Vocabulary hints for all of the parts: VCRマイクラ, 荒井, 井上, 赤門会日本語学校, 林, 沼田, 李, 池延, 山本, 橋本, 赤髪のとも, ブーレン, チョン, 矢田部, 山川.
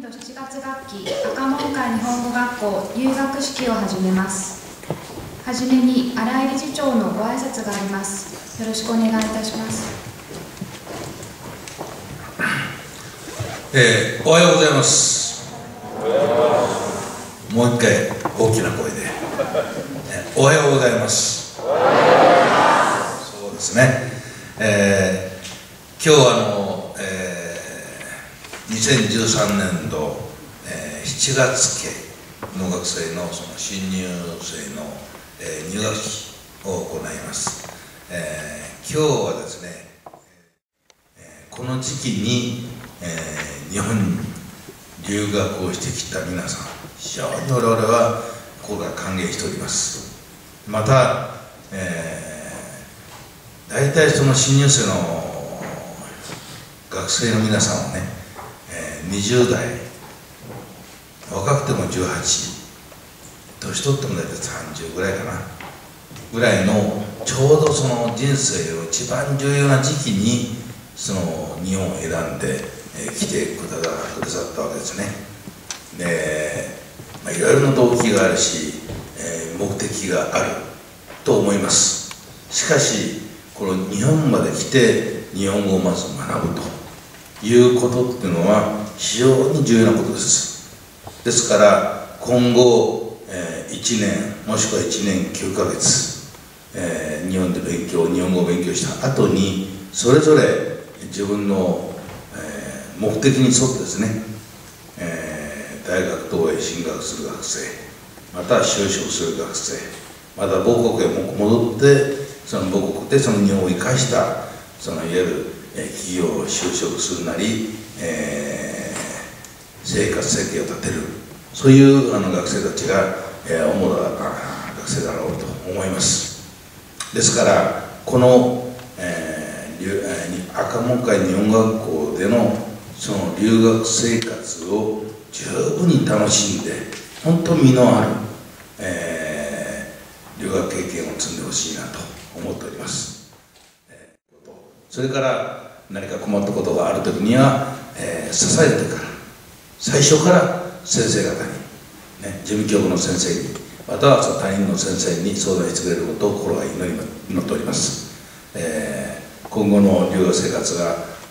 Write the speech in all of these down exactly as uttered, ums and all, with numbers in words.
年度しちがつ学期赤門会日本語学校入学式を始めます。はじめに荒井理事長のご挨拶があります。よろしくお願いいたします。えー、おはようございます。もう一回大きな声でおはようございます。そうですね、えー、今日はあの、えーにせんじゅうさんねん度、えー、しちがつ期の学生 の, その新入生の、えー、入学式を行います、えー、今日はですね、えー、この時期に、えー、日本に留学をしてきた皆さん、非常に我々は心から歓迎しております。また、えー、大体その新入生の学生の皆さんをね、にじゅう代、若くてもじゅうはち、年取っても大体さんじゅうぐらいかなぐらいの、ちょうどその人生を一番重要な時期にその日本を選んで来てくださったわけですね。で、まあ、いろいろな動機があるし、えー、目的があると思います。しかしこの日本まで来て日本語をまず学ぶということっていうのは非常に重要なことです。ですから今後、えー、いちねんもしくはいちねんきゅうかげつ、えー、日本で勉強日本語を勉強した後にそれぞれ自分の、えー、目的に沿ってですね、えー、大学等へ進学する学生、また就職する学生、また母国へ戻ってその母国でその日本を生かしたそのいわゆる企業を就職するなり、えー、生活設計を立てる、そういうあの学生たちが、えー、主な学生だろうと思います。ですからこの、えー、赤門会日本学校でのその留学生活を十分に楽しんで、本当に実のある、えー、留学経験を積んでほしいなと思っております。それから何か困ったことがあるときには、えー、支えてから最初から先生方に、ね、事務局の先生に、またはその他人の先生に相談してくれることを心が祈っております、えー、今後の留学生活が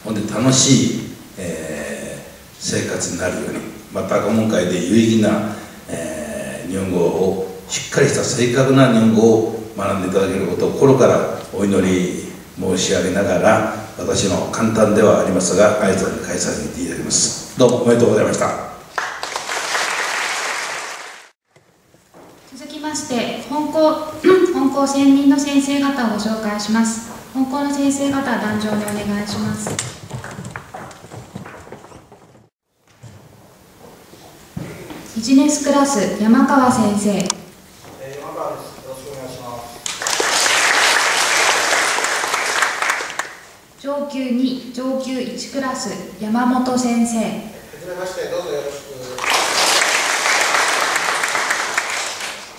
本当に楽しい、えー、生活になるように、また赤門会で有意義な、えー、日本語をしっかりした正確な日本語を学んでいただけることを心からお祈り申し上げながら、私の簡単ではありますが挨拶に返させていただきます。どうもおめでとうございました。続きまして本校本校専任の先生方をご紹介します。本校の先生方壇上にお願いします。ビジネスクラス山川先生、上級に上級いちクラス山本先生、はじめましてどうぞよろし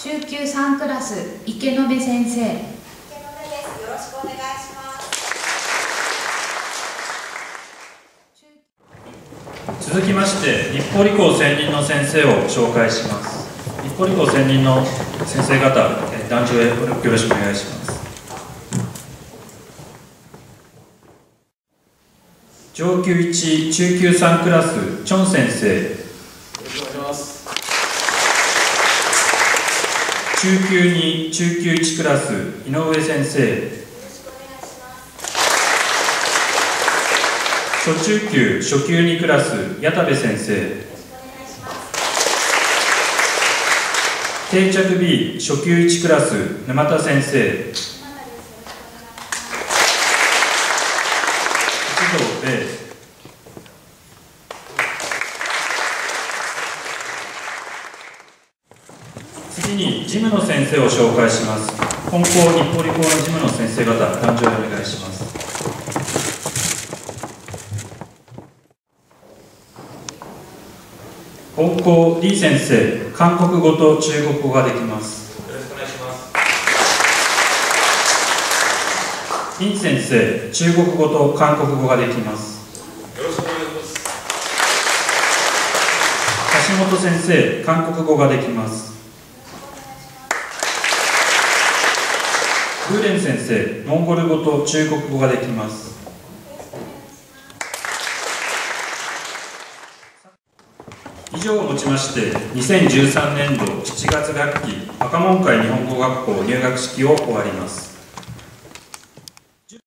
く。中級さんクラス池延先生、池延です、よろしくお願いします。続きまして日報理工専任の先生を紹介します。日報理工専任の先生方、壇上へよろしくお願いします。上級いち、中級さんクラス、チョン先生。よろしくお願いします。中級に、中級いちクラス、井上先生。よろしくお願いします。初中級、初級にクラス、矢田部先生。よろしくお願いします。定着 B、初級いちクラス、沼田先生。次に事務の先生を紹介します。本校日報理工の事務の先生方、壇上へお願いします。本校李先生、韓国語と中国語ができます。よろしくお願いします。林先生、中国語と韓国語ができます。よろしくお願いします。橋本先生、韓国語ができます。ブーレン先生、モンゴル語と中国語ができます。以上をもちまして、にせんじゅうさんねんどしちがつ学期赤門会日本語学校入学式を終わります。